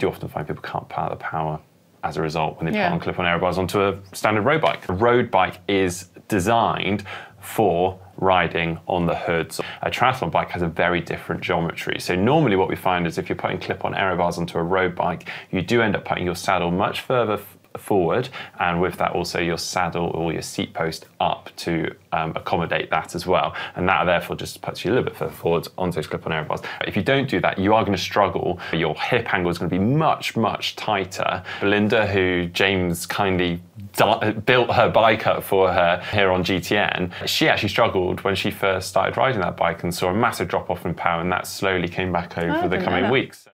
do often find people can't put out the power as a result when they put on clip-on air bars onto a standard road bike. A road bike is designed for riding on the hoods. A triathlon bike has a very different geometry. So normally what we find is if you're putting clip-on aero bars onto a road bike, you do end up putting your saddle much further forward, and with that also your saddle or your seat post up to accommodate that as well. And that therefore just puts you a little bit further forwards onto those clip-on aero bars. If you don't do that, you are going to struggle. Your hip angle is going to be much, much tighter. Belinda, who James kindly built her bike up for her here on GTN, she actually struggled when she first started riding that bike and saw a massive drop off in power, and that slowly came back over the coming weeks.